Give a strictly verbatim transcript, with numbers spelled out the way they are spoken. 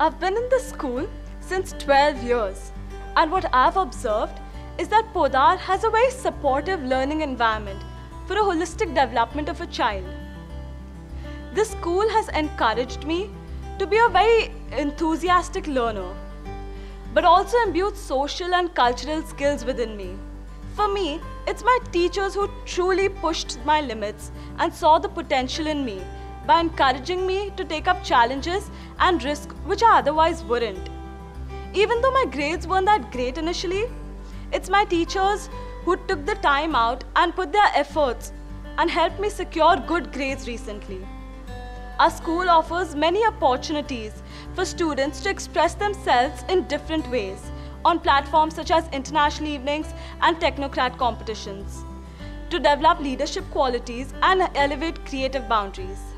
I've been in this school since twelve years, and what I've observed is that Podar has a very supportive learning environment for a holistic development of a child. This school has encouraged me to be a very enthusiastic learner, but also imbued social and cultural skills within me. For me, it's my teachers who truly pushed my limits and saw the potential in me by encouraging me to take up challenges and risks which I otherwise wouldn't. Even though my grades weren't that great initially, it's my teachers who took the time out and put their efforts and helped me secure good grades recently. Our school offers many opportunities for students to express themselves in different ways on platforms such as international evenings and technocrat competitions to develop leadership qualities and elevate creative boundaries.